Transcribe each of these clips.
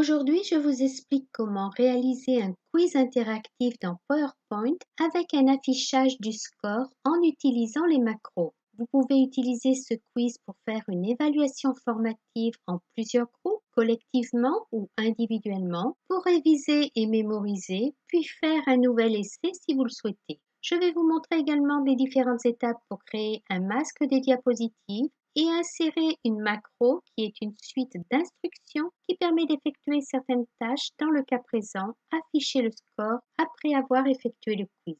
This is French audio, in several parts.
Aujourd'hui, je vous explique comment réaliser un quiz interactif dans PowerPoint avec un affichage du score en utilisant les macros. Vous pouvez utiliser ce quiz pour faire une évaluation formative en plusieurs groupes, collectivement ou individuellement, pour réviser et mémoriser, puis faire un nouvel essai si vous le souhaitez. Je vais vous montrer également les différentes étapes pour créer un masque de diapositives et insérer une macro qui est une suite d'instructions qui permet d'effectuer certaines tâches, dans le cas présent, afficher le score après avoir effectué le quiz.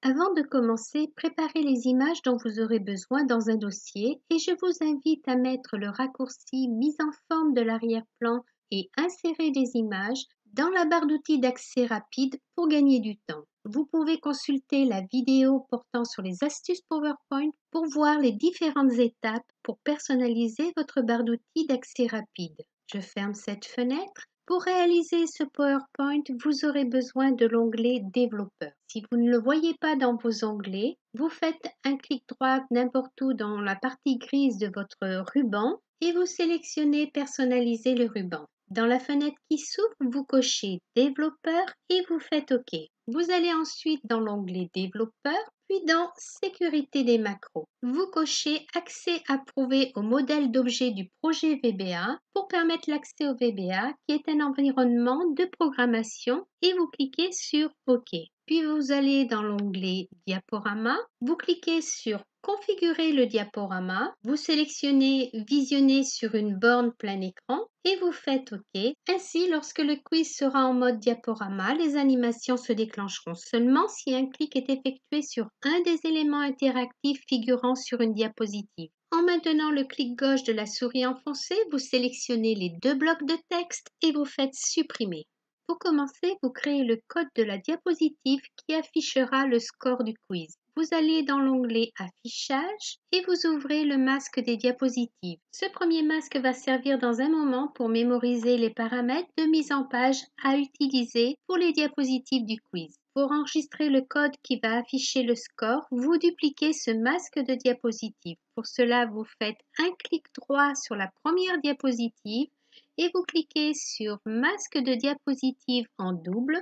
Avant de commencer, préparez les images dont vous aurez besoin dans un dossier et je vous invite à mettre le raccourci « Mise en forme de l'arrière-plan » et « Insérer des images » dans la barre d'outils d'accès rapide pour gagner du temps. Vous pouvez consulter la vidéo portant sur les astuces PowerPoint pour voir les différentes étapes pour personnaliser votre barre d'outils d'accès rapide. Je ferme cette fenêtre. Pour réaliser ce PowerPoint, vous aurez besoin de l'onglet Développeur. Si vous ne le voyez pas dans vos onglets, vous faites un clic droit n'importe où dans la partie grise de votre ruban et vous sélectionnez Personnaliser le ruban. Dans la fenêtre qui s'ouvre, vous cochez Développeur et vous faites OK. Vous allez ensuite dans l'onglet Développeur, puis dans Sécurité des macros. Vous cochez Accès approuvé au modèle d'objet du projet VBA pour permettre l'accès au VBA qui est un environnement de programmation et vous cliquez sur OK. Puis vous allez dans l'onglet Diaporama, vous cliquez sur Configurer le diaporama, vous sélectionnez Visionner sur une borne plein écran et vous faites OK. Ainsi, lorsque le quiz sera en mode diaporama, les animations se déclencheront seulement si un clic est effectué sur un des éléments interactifs figurant sur une diapositive. En maintenant le clic gauche de la souris enfoncée, vous sélectionnez les deux blocs de texte et vous faites supprimer. Pour commencer, vous créez le code de la diapositive qui affichera le score du quiz. Vous allez dans l'onglet Affichage et vous ouvrez le masque des diapositives. Ce premier masque va servir dans un moment pour mémoriser les paramètres de mise en page à utiliser pour les diapositives du quiz. Pour enregistrer le code qui va afficher le score, vous dupliquez ce masque de diapositive. Pour cela, vous faites un clic droit sur la première diapositive et vous cliquez sur « Masque de diapositive en double »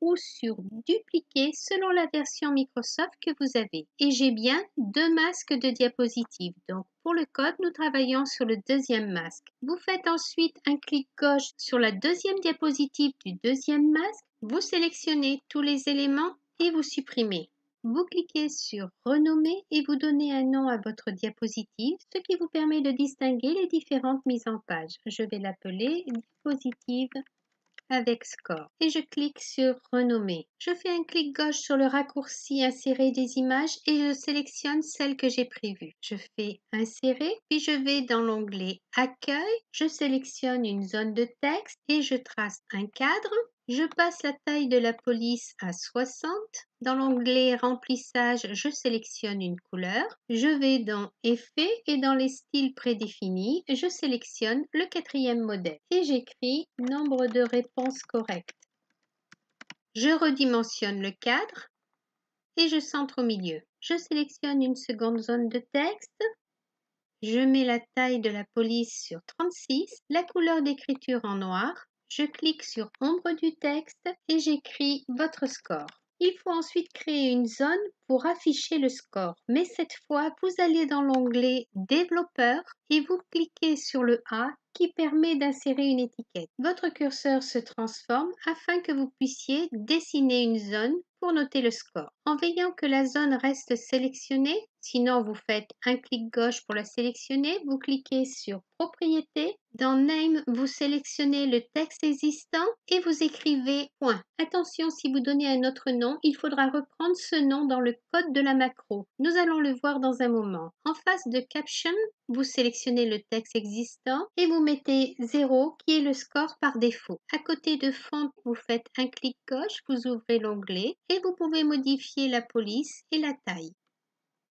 ou sur « Dupliquer » selon la version Microsoft que vous avez. Et j'ai bien deux masques de diapositive. Donc, pour le code, nous travaillons sur le deuxième masque. Vous faites ensuite un clic gauche sur la deuxième diapositive du deuxième masque. Vous sélectionnez tous les éléments et vous supprimez. Vous cliquez sur « Renommer » et vous donnez un nom à votre diapositive, ce qui vous permet de distinguer les différentes mises en page. Je vais l'appeler « Diapositive avec score » et je clique sur « Renommer ». Je fais un clic gauche sur le raccourci « Insérer des images » et je sélectionne celle que j'ai prévue. Je fais « Insérer » puis je vais dans l'onglet « Accueil ». Je sélectionne une zone de texte et je trace un cadre. Je passe la taille de la police à 60. Dans l'onglet Remplissage, je sélectionne une couleur. Je vais dans Effets et dans les styles prédéfinis, je sélectionne le quatrième modèle et j'écris nombre de réponses correctes. Je redimensionne le cadre et je centre au milieu. Je sélectionne une seconde zone de texte. Je mets la taille de la police sur 36, la couleur d'écriture en noir. Je clique sur « Ombre du texte » et j'écris votre score. Il faut ensuite créer une zone pour afficher le score. Mais cette fois, vous allez dans l'onglet « Développeur » et vous cliquez sur le « A » qui permet d'insérer une étiquette. Votre curseur se transforme afin que vous puissiez dessiner une zone pour noter le score. En veillant que la zone reste sélectionnée, sinon vous faites un clic gauche pour la sélectionner, vous cliquez sur « Propriétés ». Dans « Name », vous sélectionnez le texte existant et vous écrivez « point ». Attention, si vous donnez un autre nom, il faudra reprendre ce nom dans le code de la macro. Nous allons le voir dans un moment. En face de « Caption », vous sélectionnez le texte existant et vous mettez 0 qui est le score par défaut. À côté de « Font », vous faites un clic gauche, vous ouvrez l'onglet et vous pouvez modifier la police et la taille.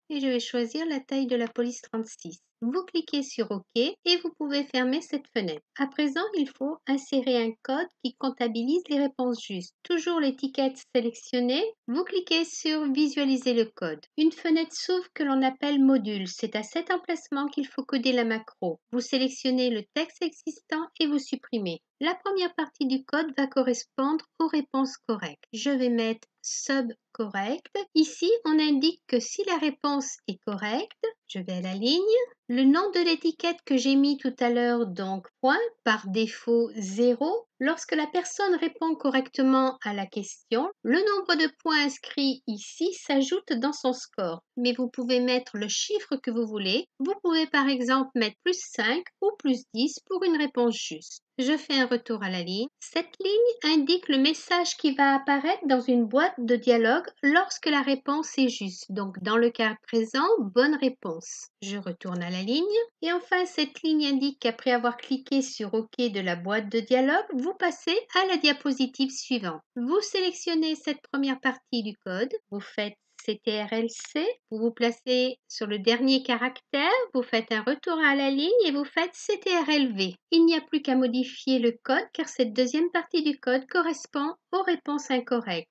et je vais choisir la taille de la police 36. Vous cliquez sur OK et vous pouvez fermer cette fenêtre. À présent, il faut insérer un code qui comptabilise les réponses justes. Toujours l'étiquette sélectionnée, vous cliquez sur Visualiser le code. Une fenêtre s'ouvre que l'on appelle module. C'est à cet emplacement qu'il faut coder la macro. Vous sélectionnez le texte existant et vous supprimez. La première partie du code va correspondre aux réponses correctes. Je vais mettre sub correct. Ici, on indique que si la réponse est correcte, je vais à la ligne. Le nom de l'étiquette que j'ai mis tout à l'heure, donc point, par défaut 0. Lorsque la personne répond correctement à la question, le nombre de points inscrits ici s'ajoute dans son score. Mais vous pouvez mettre le chiffre que vous voulez. Vous pouvez par exemple mettre plus 5 ou plus 10 pour une réponse juste. Je fais un retour à la ligne. Cette ligne indique le message qui va apparaître dans une boîte de dialogue lorsque la réponse est juste. Donc dans le cas présent, bonne réponse. Je retourne à la ligne. Et enfin, cette ligne indique qu'après avoir cliqué sur OK de la boîte de dialogue, vous passez à la diapositive suivante. Vous sélectionnez cette première partie du code, vous faites CTRL-C, vous vous placez sur le dernier caractère, vous faites un retour à la ligne et vous faites CTRL-V. Il n'y a plus qu'à modifier le code car cette deuxième partie du code correspond aux réponses incorrectes.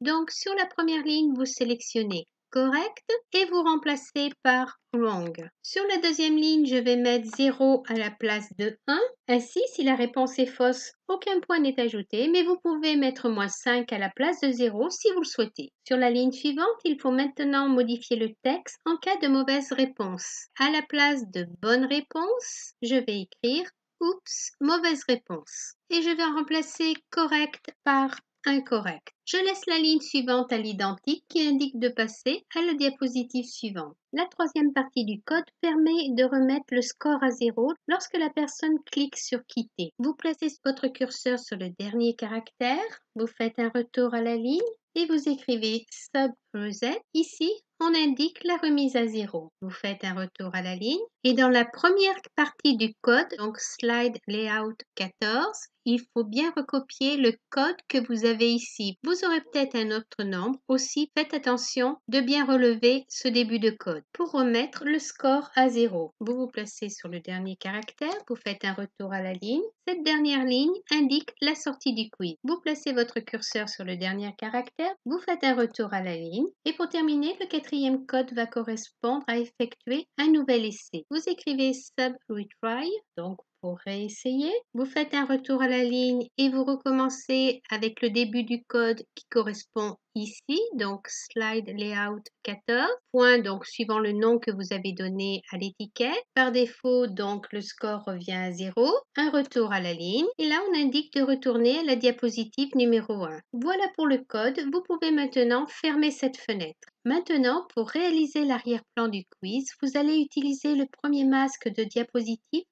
Donc sur la première ligne, vous sélectionnez correct et vous remplacez par wrong. Sur la deuxième ligne, je vais mettre 0 à la place de 1. Ainsi, si la réponse est fausse, aucun point n'est ajouté, mais vous pouvez mettre moins 5 à la place de 0 si vous le souhaitez. Sur la ligne suivante, il faut maintenant modifier le texte en cas de mauvaise réponse. À la place de bonne réponse, je vais écrire oups, mauvaise réponse. Et je vais en remplacer correct par incorrect. Je laisse la ligne suivante à l'identique qui indique de passer à la diapositive suivante. La troisième partie du code permet de remettre le score à 0 lorsque la personne clique sur quitter. Vous placez votre curseur sur le dernier caractère, vous faites un retour à la ligne et vous écrivez sub reset. Ici, on indique la remise à 0. Vous faites un retour à la ligne et dans la première partie du code, donc slide layout 14, il faut bien recopier le code que vous avez ici. Vous aurez peut-être un autre nombre, aussi faites attention de bien relever ce début de code pour remettre le score à 0. Vous vous placez sur le dernier caractère, vous faites un retour à la ligne. Cette dernière ligne indique la sortie du quiz. Vous placez votre curseur sur le dernier caractère, vous faites un retour à la ligne et pour terminer, le quatrième code va correspondre à effectuer un nouvel essai. Vous écrivez sub retry, donc pour réessayer, vous faites un retour à la ligne et vous recommencez avec le début du code qui correspond ici, donc slide layout 14, point, donc suivant le nom que vous avez donné à l'étiquette. Par défaut, donc le score revient à 0, un retour à la ligne, et là on indique de retourner à la diapositive numéro 1. Voilà pour le code, vous pouvez maintenant fermer cette fenêtre. Maintenant, pour réaliser l'arrière-plan du quiz, vous allez utiliser le premier masque de diapositive,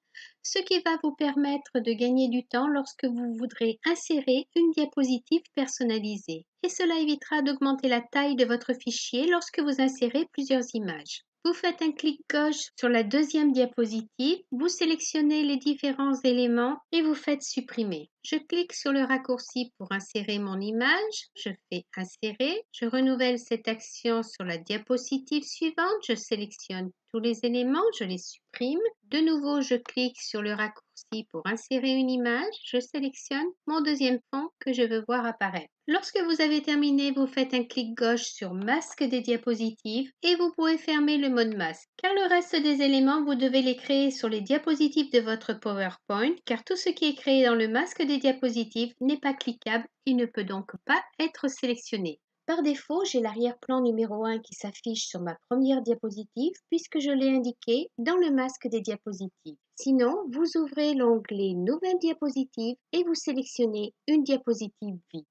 ce qui va vous permettre de gagner du temps lorsque vous voudrez insérer une diapositive personnalisée. Et cela évitera d'augmenter la taille de votre fichier lorsque vous insérez plusieurs images. Vous faites un clic gauche sur la deuxième diapositive, vous sélectionnez les différents éléments et vous faites supprimer. Je clique sur le raccourci pour insérer mon image, je fais insérer, je renouvelle cette action sur la diapositive suivante, je sélectionne tous les éléments, je les supprime. De nouveau, je clique sur le raccourci pour insérer une image, je sélectionne mon deuxième fond que je veux voir apparaître. Lorsque vous avez terminé, vous faites un clic gauche sur masque des diapositives et vous pouvez fermer le mode masque. Car le reste des éléments, vous devez les créer sur les diapositives de votre PowerPoint, car tout ce qui est créé dans le masque des diapositives n'est pas cliquable et ne peut donc pas être sélectionné. Par défaut, j'ai l'arrière-plan numéro 1 qui s'affiche sur ma première diapositive puisque je l'ai indiqué dans le masque des diapositives. Sinon, vous ouvrez l'onglet Nouvelle diapositive et vous sélectionnez une diapositive vide.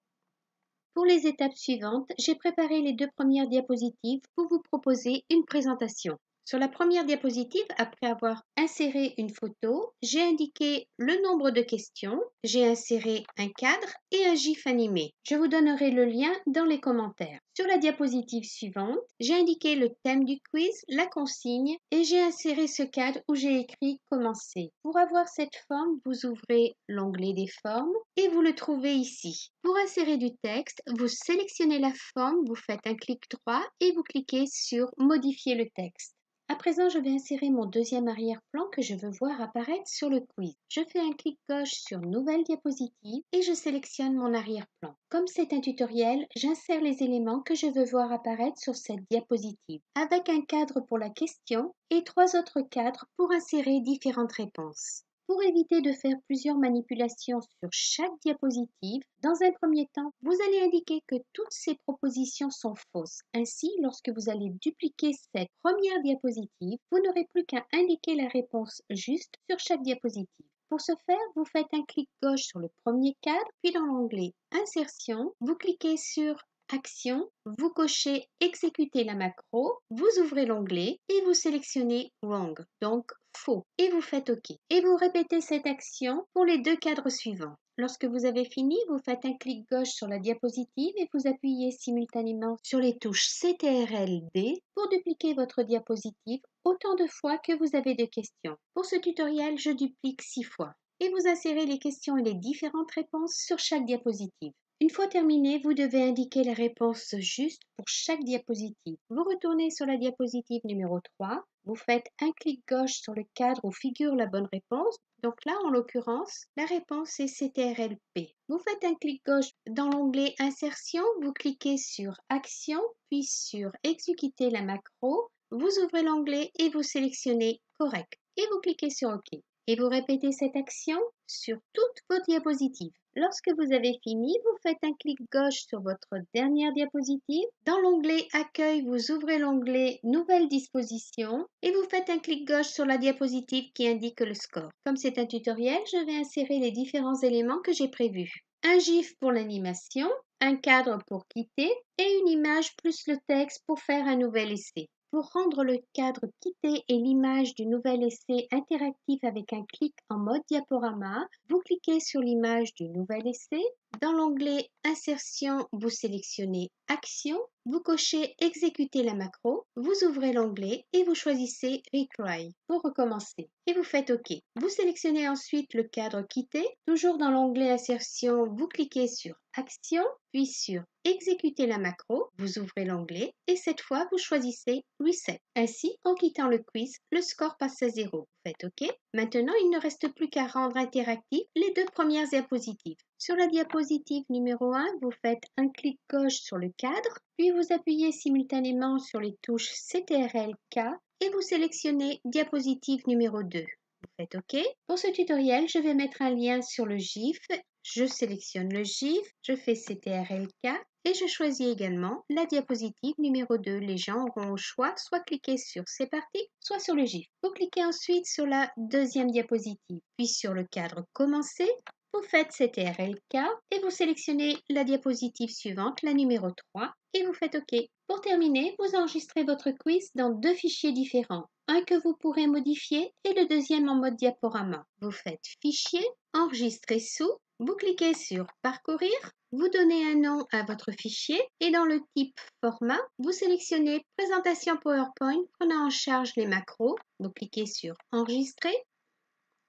Pour les étapes suivantes, j'ai préparé les deux premières diapositives pour vous proposer une présentation. Sur la première diapositive, après avoir inséré une photo, j'ai indiqué le nombre de questions, j'ai inséré un cadre et un GIF animé. Je vous donnerai le lien dans les commentaires. Sur la diapositive suivante, j'ai indiqué le thème du quiz, la consigne et j'ai inséré ce cadre où j'ai écrit « Commencer ». Pour avoir cette forme, vous ouvrez l'onglet des formes et vous le trouvez ici. Pour insérer du texte, vous sélectionnez la forme, vous faites un clic droit et vous cliquez sur « Modifier le texte ». À présent, je vais insérer mon deuxième arrière-plan que je veux voir apparaître sur le quiz. Je fais un clic gauche sur « Nouvelle diapositive » et je sélectionne mon arrière-plan. Comme c'est un tutoriel, j'insère les éléments que je veux voir apparaître sur cette diapositive, avec un cadre pour la question et trois autres cadres pour insérer différentes réponses. Pour éviter de faire plusieurs manipulations sur chaque diapositive, dans un premier temps, vous allez indiquer que toutes ces propositions sont fausses. Ainsi, lorsque vous allez dupliquer cette première diapositive, vous n'aurez plus qu'à indiquer la réponse juste sur chaque diapositive. Pour ce faire, vous faites un clic gauche sur le premier cadre, puis dans l'onglet « Insertion », vous cliquez sur « Action », vous cochez « Exécuter la macro », vous ouvrez l'onglet et vous sélectionnez « Wrong », donc « Faux » et vous faites « OK ». Et vous répétez cette action pour les deux cadres suivants. Lorsque vous avez fini, vous faites un clic gauche sur la diapositive et vous appuyez simultanément sur les touches CTRL-D pour dupliquer votre diapositive autant de fois que vous avez de questions. Pour ce tutoriel, je duplique 6 fois. Et vous insérez les questions et les différentes réponses sur chaque diapositive. Une fois terminé, vous devez indiquer la réponse juste pour chaque diapositive. Vous retournez sur la diapositive numéro 3, vous faites un clic gauche sur le cadre où figure la bonne réponse. Donc là, en l'occurrence, la réponse est CTRL-P. Vous faites un clic gauche dans l'onglet Insertion, vous cliquez sur Action, puis sur Exécuter la macro, vous ouvrez l'onglet et vous sélectionnez Correct et vous cliquez sur OK. Et vous répétez cette action sur toutes vos diapositives. Lorsque vous avez fini, vous faites un clic gauche sur votre dernière diapositive. Dans l'onglet Accueil, vous ouvrez l'onglet Nouvelle disposition et vous faites un clic gauche sur la diapositive qui indique le score. Comme c'est un tutoriel, je vais insérer les différents éléments que j'ai prévus. Un GIF pour l'animation, un cadre pour quitter et une image plus le texte pour faire un nouvel essai. Pour rendre le cadre quitté et l'image du nouvel essai interactif avec un clic en mode diaporama, vous cliquez sur l'image du nouvel essai. Dans l'onglet Insertion, vous sélectionnez Action, vous cochez Exécuter la macro, vous ouvrez l'onglet et vous choisissez Retry pour recommencer et vous faites OK. Vous sélectionnez ensuite le cadre quitté. Toujours dans l'onglet Insertion, vous cliquez sur Action, puis sur Exécuter la macro, vous ouvrez l'onglet et cette fois vous choisissez Reset. Ainsi, en quittant le quiz, le score passe à 0. Vous faites OK. Maintenant, il ne reste plus qu'à rendre interactifs les deux premières diapositives. Sur la diapositive numéro 1, vous faites un clic gauche sur le cadre, puis vous appuyez simultanément sur les touches CTRL-K et vous sélectionnez Diapositive numéro 2. Vous faites OK. Pour ce tutoriel, je vais mettre un lien sur le GIF. Je sélectionne le GIF, je fais CTRL-K et je choisis également la diapositive numéro 2. Les gens auront au choix soit cliquer sur C'est parti, soit sur le GIF. Vous cliquez ensuite sur la deuxième diapositive, puis sur le cadre Commencer. Vous faites CTRL-K et vous sélectionnez la diapositive suivante, la numéro 3, et vous faites OK. Pour terminer, vous enregistrez votre quiz dans deux fichiers différents, un que vous pourrez modifier et le deuxième en mode diaporama. Vous faites Fichier, Enregistrer sous, vous cliquez sur Parcourir, vous donnez un nom à votre fichier et dans le type Format, vous sélectionnez Présentation PowerPoint prenant en charge les macros, vous cliquez sur Enregistrer.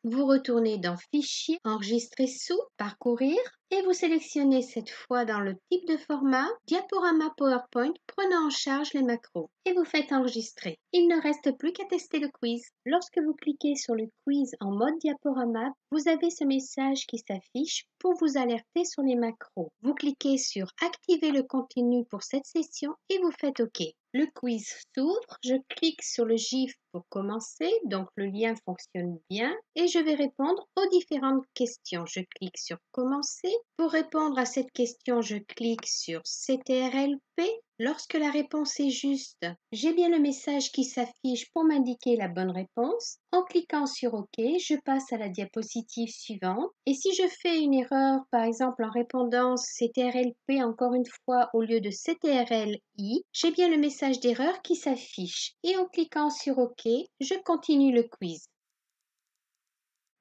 Vous retournez dans Fichier, Enregistrer sous, Parcourir et vous sélectionnez cette fois dans le type de format Diaporama PowerPoint prenant en charge les macros et vous faites Enregistrer. Il ne reste plus qu'à tester le quiz. Lorsque vous cliquez sur le quiz en mode diaporama, vous avez ce message qui s'affiche pour vous alerter sur les macros. Vous cliquez sur Activer le contenu pour cette session et vous faites OK. Le quiz s'ouvre, je clique sur le GIF pour commencer, donc le lien fonctionne bien et je vais répondre aux différentes questions. Je clique sur Commencer. Pour répondre à cette question, je clique sur CTRL-P. Lorsque la réponse est juste, j'ai bien le message qui s'affiche pour m'indiquer la bonne réponse. En cliquant sur OK, je passe à la diapositive suivante. Et si je fais une erreur, par exemple en répondant CTRL-P encore une fois au lieu de CTRL-I, j'ai bien le message d'erreur qui s'affiche. Et en cliquant sur OK, je continue le quiz.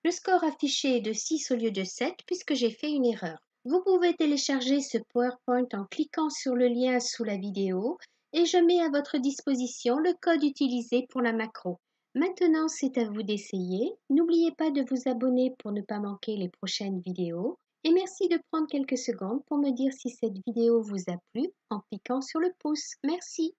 Le score affiché est de 6 au lieu de 7 puisque j'ai fait une erreur. Vous pouvez télécharger ce PowerPoint en cliquant sur le lien sous la vidéo et je mets à votre disposition le code utilisé pour la macro. Maintenant, c'est à vous d'essayer. N'oubliez pas de vous abonner pour ne pas manquer les prochaines vidéos. Et merci de prendre quelques secondes pour me dire si cette vidéo vous a plu en cliquant sur le pouce. Merci.